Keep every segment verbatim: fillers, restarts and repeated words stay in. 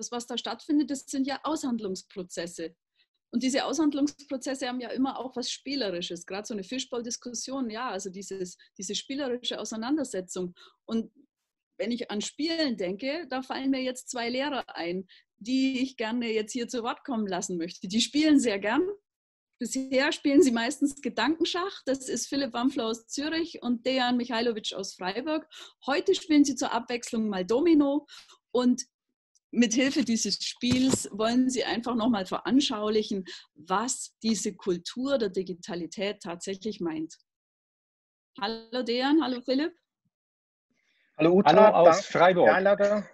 das, was da stattfindet, das sind ja Aushandlungsprozesse. Und diese Aushandlungsprozesse haben ja immer auch was Spielerisches, gerade so eine Fischball-Diskussion, ja, also dieses, diese spielerische Auseinandersetzung. Und wenn ich an Spielen denke, da fallen mir jetzt zwei Lehrer ein, die ich gerne jetzt hier zu Wort kommen lassen möchte. Die spielen sehr gern. Bisher spielen sie meistens Gedankenschach. Das ist Philipp Wampfler aus Zürich und Dejan Mihajlović aus Freiburg. Heute spielen sie zur Abwechslung mal Domino und mithilfe dieses Spiels wollen sie einfach nochmal veranschaulichen, was diese Kultur der Digitalität tatsächlich meint. Hallo Dejan, hallo Philipp. Hallo Uta, hallo aus Freiburg. Freiburg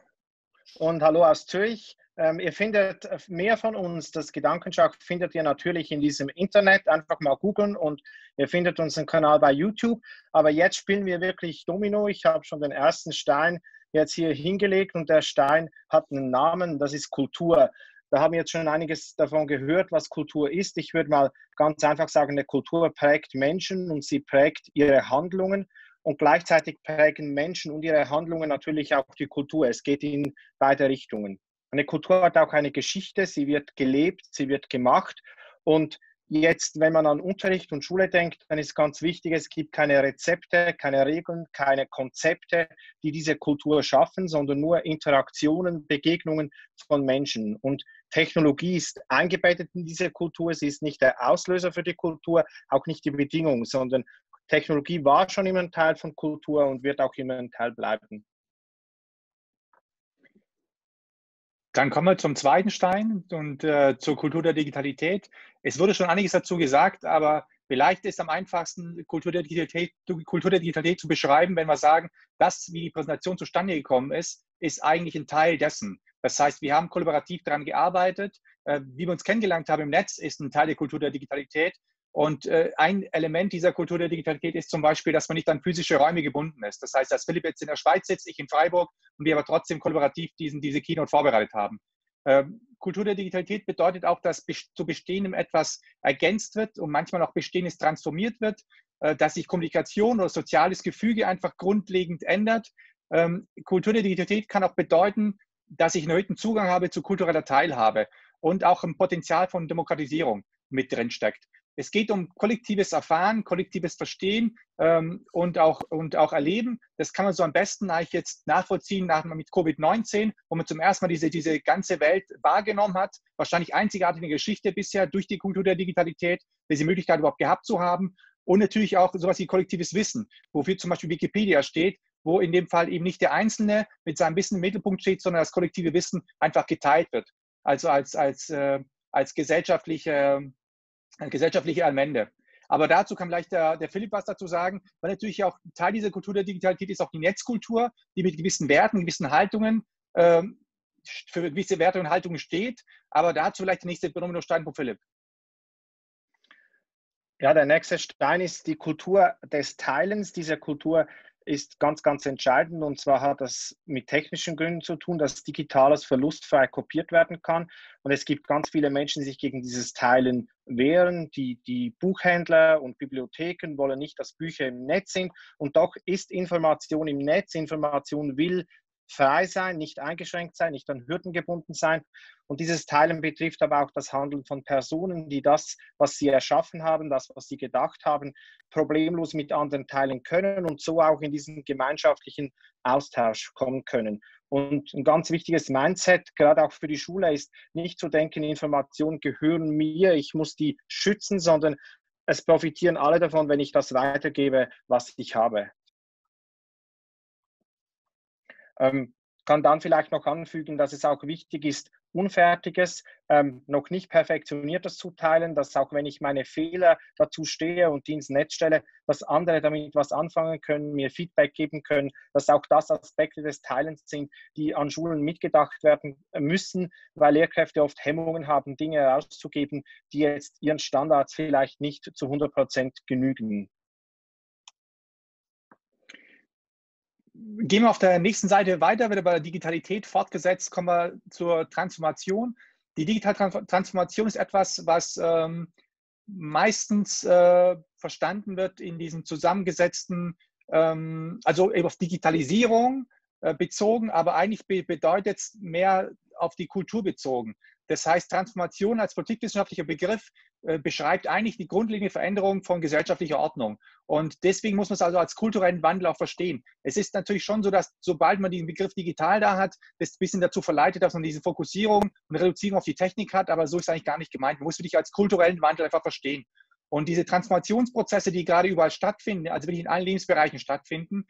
und hallo aus Zürich. Ähm, ihr findet mehr von uns, das Gedankenschach findet ihr natürlich in diesem Internet, einfach mal googeln und ihr findet unseren Kanal bei YouTube. Aber jetzt spielen wir wirklich Domino. Ich habe schon den ersten Stein jetzt hier hingelegt und der Stein hat einen Namen, das ist Kultur. Da haben wir jetzt schon einiges davon gehört, was Kultur ist. Ich würde mal ganz einfach sagen, eine Kultur prägt Menschen und sie prägt ihre Handlungen und gleichzeitig prägen Menschen und ihre Handlungen natürlich auch die Kultur. Es geht in beide Richtungen. Eine Kultur hat auch eine Geschichte, sie wird gelebt, sie wird gemacht und jetzt, wenn man an Unterricht und Schule denkt, dann ist ganz wichtig, es gibt keine Rezepte, keine Regeln, keine Konzepte, die diese Kultur schaffen, sondern nur Interaktionen, Begegnungen von Menschen. Und Technologie ist eingebettet in diese Kultur, sie ist nicht der Auslöser für die Kultur, auch nicht die Bedingung, sondern Technologie war schon immer ein Teil von Kultur und wird auch immer ein Teil bleiben. Dann kommen wir zum zweiten Stein und äh, zur Kultur der Digitalität. Es wurde schon einiges dazu gesagt, aber vielleicht ist am einfachsten, Kultur der Digitalität, Kultur der Digitalität zu beschreiben, wenn wir sagen, das, wie die Präsentation zustande gekommen ist, ist eigentlich ein Teil dessen. Das heißt, wir haben kollaborativ daran gearbeitet. Äh, wie wir uns kennengelernt haben im Netz, ist ein Teil der Kultur der Digitalität. Und äh, ein Element dieser Kultur der Digitalität ist zum Beispiel, dass man nicht an physische Räume gebunden ist. Das heißt, dass Philipp jetzt in der Schweiz sitzt, ich in Freiburg und wir aber trotzdem kollaborativ diesen, diese Keynote vorbereitet haben. Ähm, Kultur der Digitalität bedeutet auch, dass zu Bestehendem etwas ergänzt wird und manchmal auch Bestehendes transformiert wird, äh, dass sich Kommunikation oder soziales Gefüge einfach grundlegend ändert. Ähm, Kultur der Digitalität kann auch bedeuten, dass ich einen erhöhten Zugang habe zu kultureller Teilhabe und auch ein Potenzial von Demokratisierung mit drin steckt. Es geht um kollektives Erfahren, kollektives Verstehen ähm, und, auch, und auch Erleben. Das kann man so am besten eigentlich jetzt nachvollziehen nach, mit Covid neunzehn, wo man zum ersten Mal diese, diese ganze Welt wahrgenommen hat. Wahrscheinlich einzigartige Geschichte bisher durch die Kultur der Digitalität, diese Möglichkeit überhaupt gehabt zu haben. Und natürlich auch sowas wie kollektives Wissen, wofür zum Beispiel Wikipedia steht, wo in dem Fall eben nicht der Einzelne mit seinem Wissen im Mittelpunkt steht, sondern das kollektive Wissen einfach geteilt wird. Also als, als, äh, als gesellschaftliche... gesellschaftliche Elemente. Aber dazu kann vielleicht der, der Philipp was dazu sagen, weil natürlich auch Teil dieser Kultur der Digitalität ist auch die Netzkultur, die mit gewissen Werten, gewissen Haltungen, ähm, für gewisse Werte und Haltungen steht. Aber dazu vielleicht der nächste Dominostein von Philipp. Ja, der nächste Stein ist die Kultur des Teilens. Diese Kultur ist ganz, ganz entscheidend und zwar hat das mit technischen Gründen zu tun, dass Digitales verlustfrei kopiert werden kann und es gibt ganz viele Menschen, die sich gegen dieses Teilen wehren. Die, die Buchhändler und Bibliotheken wollen nicht, dass Bücher im Netz sind und doch ist Information im Netz. Information will frei sein, nicht eingeschränkt sein, nicht an Hürden gebunden sein. Und dieses Teilen betrifft aber auch das Handeln von Personen, die das, was sie erschaffen haben, das, was sie gedacht haben, problemlos mit anderen teilen können und so auch in diesen gemeinschaftlichen Austausch kommen können. Und ein ganz wichtiges Mindset, gerade auch für die Schule, ist nicht zu denken, Informationen gehören mir, ich muss die schützen, sondern es profitieren alle davon, wenn ich das weitergebe, was ich habe. Ähm, kann dann vielleicht noch anfügen, dass es auch wichtig ist, Unfertiges, ähm, noch nicht Perfektioniertes zu teilen, dass auch wenn ich meine Fehler dazu stehe und die ins Netz stelle, dass andere damit was anfangen können, mir Feedback geben können, dass auch das Aspekte des Teilens sind, die an Schulen mitgedacht werden müssen, weil Lehrkräfte oft Hemmungen haben, Dinge herauszugeben, die jetzt ihren Standards vielleicht nicht zu hundert Prozent genügen. Gehen wir auf der nächsten Seite weiter, wird bei Digitalität fortgesetzt, kommen wir zur Transformation. Die digitale Transformation ist etwas, was ähm, meistens äh, verstanden wird in diesem zusammengesetzten, ähm, also eben auf Digitalisierung äh, bezogen, aber eigentlich be bedeutet es mehr auf die Kultur bezogen. Das heißt, Transformation als politikwissenschaftlicher Begriff äh, beschreibt eigentlich die grundlegende Veränderung von gesellschaftlicher Ordnung. Und deswegen muss man es also als kulturellen Wandel auch verstehen. Es ist natürlich schon so, dass sobald man diesen Begriff digital da hat, das ein bisschen dazu verleitet, dass man diese Fokussierung und Reduzierung auf die Technik hat. Aber so ist es eigentlich gar nicht gemeint. Man muss wirklich als kulturellen Wandel einfach verstehen. Und diese Transformationsprozesse, die gerade überall stattfinden, also wirklich in allen Lebensbereichen stattfinden,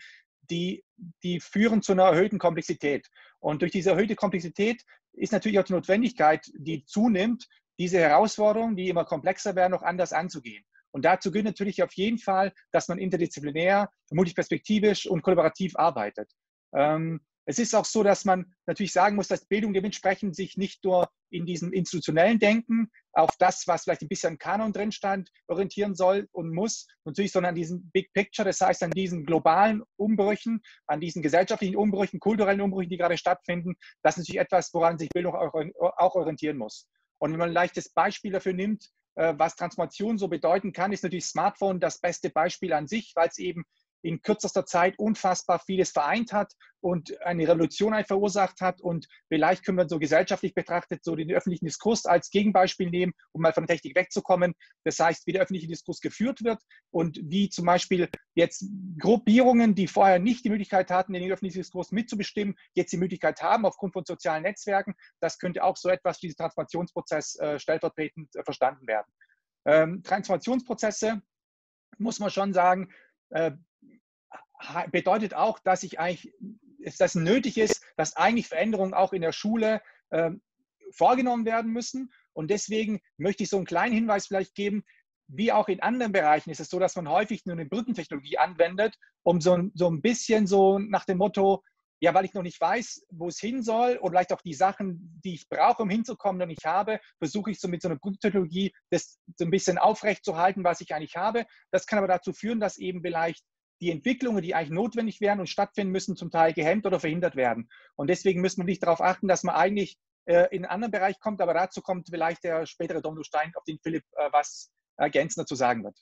die, die führen zu einer erhöhten Komplexität. Und durch diese erhöhte Komplexität ist natürlich auch die Notwendigkeit, die zunimmt, diese Herausforderungen, die immer komplexer werden, noch anders anzugehen. Und dazu gehört natürlich auf jeden Fall, dass man interdisziplinär, multiperspektivisch und kollaborativ arbeitet. Ähm, es ist auch so, dass man natürlich sagen muss, dass Bildung dementsprechend sich nicht nur in diesem institutionellen Denken auf das, was vielleicht ein bisschen im Kanon drin stand, orientieren soll und muss, natürlich, sondern an diesem Big Picture, das heißt an diesen globalen Umbrüchen, an diesen gesellschaftlichen Umbrüchen, kulturellen Umbrüchen, die gerade stattfinden. Das ist natürlich etwas, woran sich Bildung auch orientieren muss. Und wenn man ein leichtes Beispiel dafür nimmt, was Transformation so bedeuten kann, ist natürlich Smartphone das beste Beispiel an sich, weil es eben in kürzester Zeit unfassbar vieles vereint hat und eine Revolution verursacht hat. Und vielleicht können wir so gesellschaftlich betrachtet so den öffentlichen Diskurs als Gegenbeispiel nehmen, um mal von der Technik wegzukommen. Das heißt, wie der öffentliche Diskurs geführt wird und wie zum Beispiel jetzt Gruppierungen, die vorher nicht die Möglichkeit hatten, den öffentlichen Diskurs mitzubestimmen, jetzt die Möglichkeit haben aufgrund von sozialen Netzwerken. Das könnte auch so etwas für diesen Transformationsprozess äh, stellvertretend äh, verstanden werden. Ähm, Transformationsprozesse, muss man schon sagen, äh, bedeutet auch, dass ich eigentlich, dass nötig ist, dass eigentlich Veränderungen auch in der Schule äh, vorgenommen werden müssen. Und deswegen möchte ich so einen kleinen Hinweis vielleicht geben, wie auch in anderen Bereichen ist es so, dass man häufig nur eine Brückentechnologie anwendet, um so, so ein bisschen so nach dem Motto, ja, weil ich noch nicht weiß, wo es hin soll oder vielleicht auch die Sachen, die ich brauche, um hinzukommen, noch nicht habe, versuche ich so mit so einer Brückentechnologie das so ein bisschen aufrecht zu halten, was ich eigentlich habe. Das kann aber dazu führen, dass eben vielleicht die Entwicklungen, die eigentlich notwendig wären und stattfinden müssen, zum Teil gehemmt oder verhindert werden. Und deswegen müssen wir nicht darauf achten, dass man eigentlich äh, in einen anderen Bereich kommt, aber dazu kommt vielleicht der spätere Dominostein, auf den Philipp äh, was ergänzender zu sagen wird.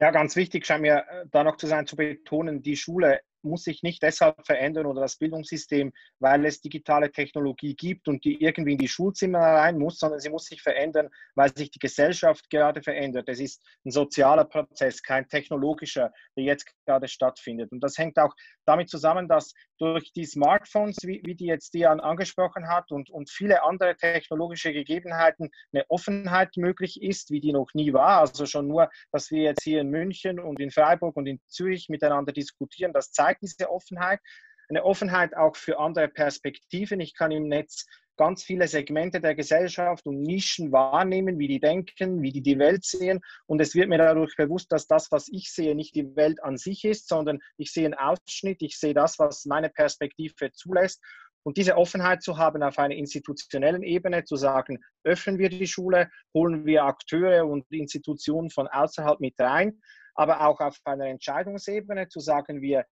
Ja, ganz wichtig scheint mir da noch zu sein, zu betonen, die Schule muss sich nicht deshalb verändern oder das Bildungssystem, weil es digitale Technologie gibt und die irgendwie in die Schulzimmer rein muss, sondern sie muss sich verändern, weil sich die Gesellschaft gerade verändert. Es ist ein sozialer Prozess, kein technologischer, der jetzt gerade stattfindet. Und das hängt auch damit zusammen, dass durch die Smartphones, wie, wie die jetzt Dejan angesprochen hat, und, und viele andere technologische Gegebenheiten eine Offenheit möglich ist, wie die noch nie war. Also schon nur, dass wir jetzt hier in München und in Freiburg und in Zürich miteinander diskutieren, das zeigt diese Offenheit, eine Offenheit auch für andere Perspektiven. Ich kann im Netz ganz viele Segmente der Gesellschaft und Nischen wahrnehmen, wie die denken, wie die die Welt sehen. Und es wird mir dadurch bewusst, dass das, was ich sehe, nicht die Welt an sich ist, sondern ich sehe einen Ausschnitt, ich sehe das, was meine Perspektive zulässt. Und diese Offenheit zu haben auf einer institutionellen Ebene, zu sagen, öffnen wir die Schule, holen wir Akteure und Institutionen von außerhalb mit rein, aber auch auf einer Entscheidungsebene zu sagen, wir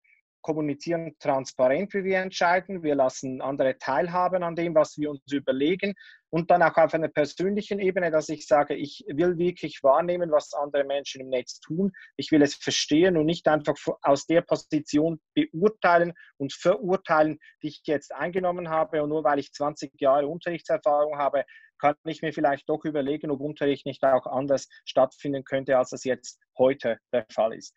kommunizieren transparent, wie wir entscheiden. Wir lassen andere teilhaben an dem, was wir uns überlegen. Und dann auch auf einer persönlichen Ebene, dass ich sage, ich will wirklich wahrnehmen, was andere Menschen im Netz tun. Ich will es verstehen und nicht einfach aus der Position beurteilen und verurteilen, die ich jetzt eingenommen habe. Und nur weil ich zwanzig Jahre Unterrichtserfahrung habe, kann ich mir vielleicht doch überlegen, ob Unterricht nicht auch anders stattfinden könnte, als es jetzt heute der Fall ist.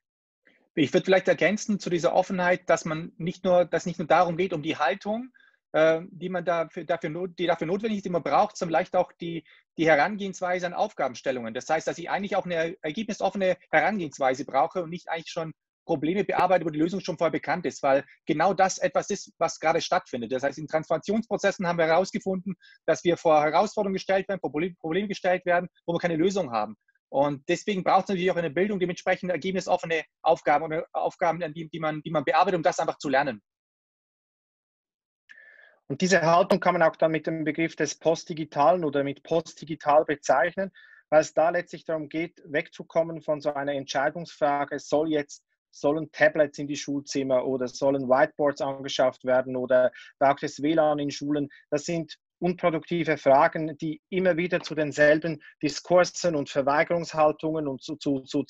Ich würde vielleicht ergänzen zu dieser Offenheit, dass man nicht nur, dass nicht nur darum geht, um die Haltung, äh, die man dafür, dafür, not, die dafür notwendig ist, die man braucht, sondern vielleicht auch die, die Herangehensweise an Aufgabenstellungen. Das heißt, dass ich eigentlich auch eine ergebnisoffene Herangehensweise brauche und nicht eigentlich schon Probleme bearbeite, wo die Lösung schon vorher bekannt ist, weil genau das etwas ist, was gerade stattfindet. Das heißt, in Transformationsprozessen haben wir herausgefunden, dass wir vor Herausforderungen gestellt werden, vor Probleme gestellt werden, wo wir keine Lösung haben. Und deswegen braucht es natürlich auch in der Bildung dementsprechend ergebnisoffene Aufgaben oder Aufgaben, die, die, man, die man bearbeitet, um das einfach zu lernen. Und diese Haltung kann man auch dann mit dem Begriff des Postdigitalen oder mit Postdigital bezeichnen, weil es da letztlich darum geht, wegzukommen von so einer Entscheidungsfrage, soll jetzt sollen Tablets in die Schulzimmer oder sollen Whiteboards angeschafft werden oder braucht es W LAN in Schulen. Das sind unproduktive Fragen, die immer wieder zu denselben Diskursen und Verweigerungshaltungen und zu, zu, zu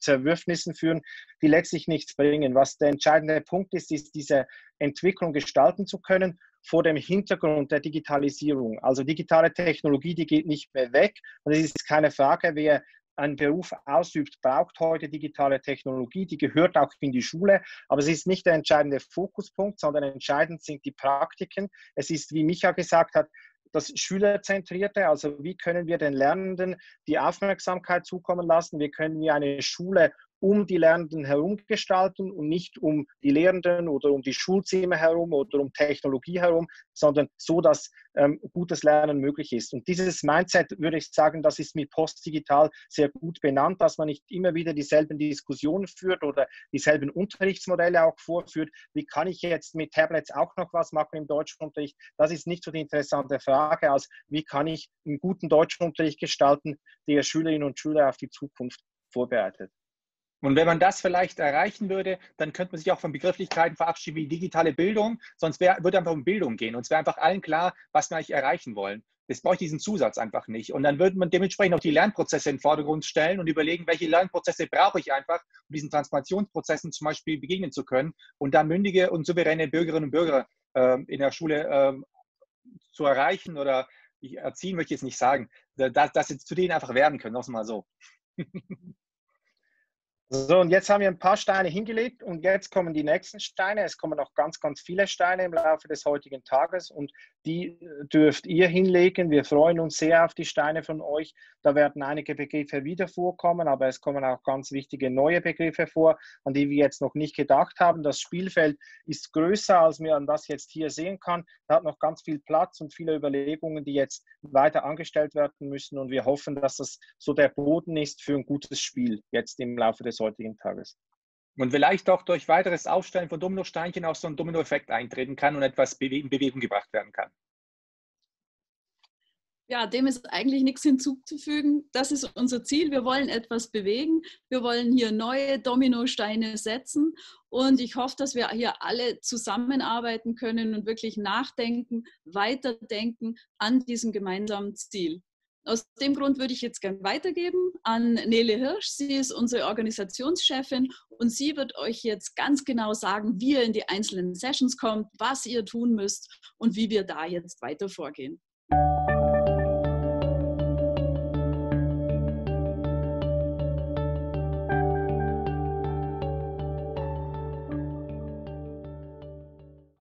Zerwürfnissen führen, die letztlich nichts bringen. Was der entscheidende Punkt ist, ist diese Entwicklung gestalten zu können vor dem Hintergrund der Digitalisierung. Also digitale Technologie, die geht nicht mehr weg. Und es ist keine Frage, wer einen Beruf ausübt, braucht heute digitale Technologie, die gehört auch in die Schule, aber es ist nicht der entscheidende Fokuspunkt, sondern entscheidend sind die Praktiken. Es ist, wie Micha gesagt hat, das Schülerzentrierte, also wie können wir den Lernenden die Aufmerksamkeit zukommen lassen, wie können wir eine Schule um die Lernenden herum gestalten und nicht um die Lehrenden oder um die Schulzimmer herum oder um Technologie herum, sondern so, dass ähm, gutes Lernen möglich ist. Und dieses Mindset, würde ich sagen, das ist mit Postdigital sehr gut benannt, dass man nicht immer wieder dieselben Diskussionen führt oder dieselben Unterrichtsmodelle auch vorführt. Wie kann ich jetzt mit Tablets auch noch was machen im Deutschunterricht? Das ist nicht so die interessante Frage, als wie kann ich einen guten Deutschunterricht gestalten, der Schülerinnen und Schüler auf die Zukunft vorbereitet. Und wenn man das vielleicht erreichen würde, dann könnte man sich auch von Begrifflichkeiten verabschieden wie digitale Bildung, sonst wär, würde einfach um Bildung gehen und es wäre einfach allen klar, was wir eigentlich erreichen wollen. Das brauche ich diesen Zusatz einfach nicht. Und dann würde man dementsprechend auch die Lernprozesse in den Vordergrund stellen und überlegen, welche Lernprozesse brauche ich einfach, um diesen Transformationsprozessen zum Beispiel begegnen zu können und dann mündige und souveräne Bürgerinnen und Bürger äh, in der Schule äh, zu erreichen oder ich erziehen möchte ich jetzt nicht sagen, dass, dass sie zu denen einfach werden können, noch mal so. So, und jetzt haben wir ein paar Steine hingelegt und jetzt kommen die nächsten Steine. Es kommen noch ganz, ganz viele Steine im Laufe des heutigen Tages und die dürft ihr hinlegen. Wir freuen uns sehr auf die Steine von euch. Da werden einige Begriffe wieder vorkommen, aber es kommen auch ganz wichtige neue Begriffe vor, an die wir jetzt noch nicht gedacht haben. Das Spielfeld ist größer, als man das jetzt hier sehen kann. Da hat noch ganz viel Platz und viele Überlegungen, die jetzt weiter angestellt werden müssen und wir hoffen, dass das so der Boden ist für ein gutes Spiel jetzt im Laufe des heutigen Tages. Und vielleicht auch durch weiteres Aufstellen von Dominosteinchen auch so ein Dominoeffekt eintreten kann und etwas in Bewegung gebracht werden kann. Ja, dem ist eigentlich nichts hinzuzufügen. Das ist unser Ziel. Wir wollen etwas bewegen. Wir wollen hier neue Dominosteine setzen. Und ich hoffe, dass wir hier alle zusammenarbeiten können und wirklich nachdenken, weiterdenken an diesem gemeinsamen Ziel. Aus dem Grund würde ich jetzt gerne weitergeben an Nele Hirsch. Sie ist unsere Organisationschefin und sie wird euch jetzt ganz genau sagen, wie ihr in die einzelnen Sessions kommt, was ihr tun müsst und wie wir da jetzt weiter vorgehen.